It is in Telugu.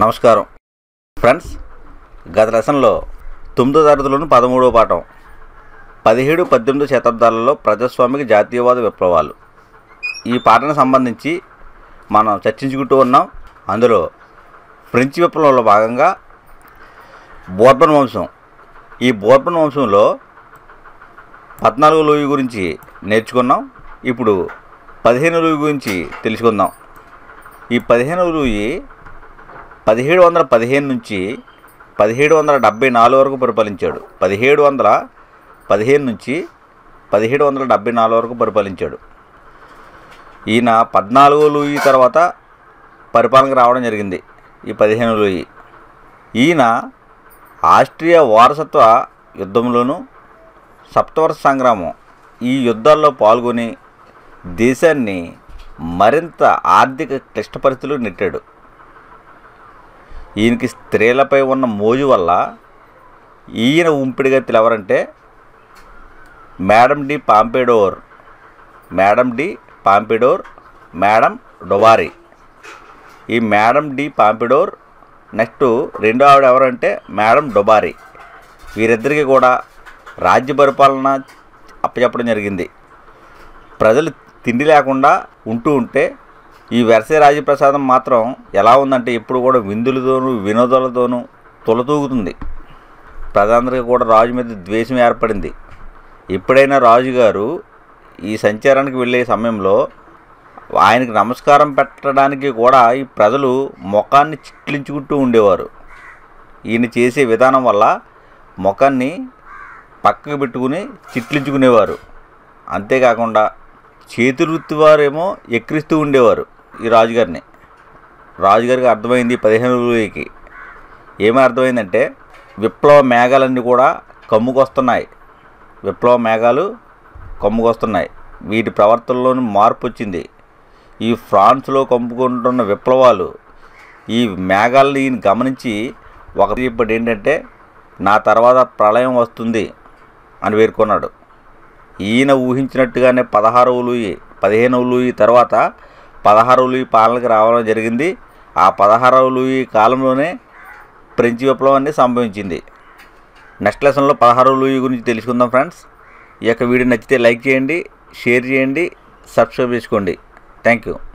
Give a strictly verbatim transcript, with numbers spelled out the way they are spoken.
నమస్కారం ఫ్రెండ్స్, గత లెసన్లో తొమ్మిదో తరగతిలోని పదమూడవ పాఠం పదిహేడు పద్దెనిమిది శతాబ్దాలలో ప్రజాస్వామిక జాతీయవాద విప్లవాలు ఈ పాఠానికి సంబంధించి మనం చర్చించుకుంటూ ఉన్నాం. అందులో ఫ్రెంచ్ విప్లవంలో భాగంగా బోర్బన్ వంశం, ఈ బోర్బన్ వంశంలో పద్నాలుగు లూయి గురించి నేర్చుకున్నాం. ఇప్పుడు పదిహేను లూయి గురించి తెలుసుకుందాం. ఈ పదిహేను లూయి పదిహేడు వందల పదిహేను నుంచి పదిహేడు వందల డెబ్బై నాలుగు వరకు పరిపాలించాడు. పదిహేడు వందల పదిహేను నుంచి పదిహేడు వందల డెబ్బై నాలుగు వరకు పరిపాలించాడు. ఈయన పద్నాలుగో లూయి తర్వాత పరిపాలనకు రావడం జరిగింది. ఈ పదిహేను లూయి ఈయన ఆస్ట్రియా వారసత్వ యుద్ధంలోనూ సప్తవర్ష సంగ్రామం ఈ యుద్ధాల్లో పాల్గొని దేశాన్ని మరింత ఆర్థిక క్లిష్ట పరిస్థితులు నెట్టాడు. ఈయనకి స్త్రీలపై ఉన్న మోజు వల్ల ఈయన ఉంపిడిగత్తులు ఎవరంటే madam de Pompadour, madam de Pompadour, madam du Barry. ఈ మేడం డి పాంపెడోర్, నెక్స్ట్ రెండో ఆవిడ ఎవరంటే మేడం డొబారీ. వీరిద్దరికీ కూడా రాజ్య పరిపాలన అప్పచెప్పడం జరిగింది. ప్రజలు తిండి లేకుండా ఉంటూ ఉంటే ఈ వెర్సే రాజప్రసాదం మాత్రం ఎలా ఉందంటే ఇప్పుడు కూడా విందులతోనూ వినోదాలతోనూ తొలతూగుతుంది. ప్రజలందరికీ కూడా రాజు మీద ద్వేషం ఏర్పడింది. ఎప్పుడైనా రాజుగారు ఈ సంచారానికి వెళ్ళే సమయంలో ఆయనకు నమస్కారం పెట్టడానికి కూడా ఈ ప్రజలు ముఖాన్ని చిట్లించుకుంటూ ఉండేవారు. ఈయన చేసే విధానం వల్ల ముఖాన్ని పక్కకు పెట్టుకుని చిట్లించుకునేవారు. అంతేకాకుండా చేతి వృత్తి వారేమో ఎక్కిరిస్తూ ఉండేవారు ఈ రాజుగారిని. రాజుగారికి అర్థమైంది పదిహేను లూయికి. ఏమీ అర్థమైందంటే విప్లవ మేఘాలన్నీ కూడా కమ్ముకొస్తున్నాయి, విప్లవ మేఘాలు కమ్ముకొస్తున్నాయి. వీటి ప్రవర్తనలోని మార్పు వచ్చింది. ఈ ఫ్రాన్స్లో కమ్ముకుంటున్న విప్లవాలు ఈ మేఘాలను ఈయన గమనించి ఒక ఇప్పుడు ఏంటంటే నా తర్వాత ప్రళయం వస్తుంది అని పేర్కొన్నాడు. ఈయన ఊహించినట్టుగానే పదహారవ లూయి పదిహేనవ లూయి తర్వాత పదహారవ లూయి పాలనకు రావడం జరిగింది. ఆ పదహారవ లూయి కాలంలోనే ఫ్రెంచ్ విప్లవాన్ని సంభవించింది. నెక్స్ట్ లెసన్లో పదహారవ లూయి గురించి తెలుసుకుందాం ఫ్రెండ్స్. ఈ యొక్క వీడియో నచ్చితే లైక్ చేయండి, షేర్ చేయండి, సబ్స్క్రైబ్ చేసుకోండి. Thank you.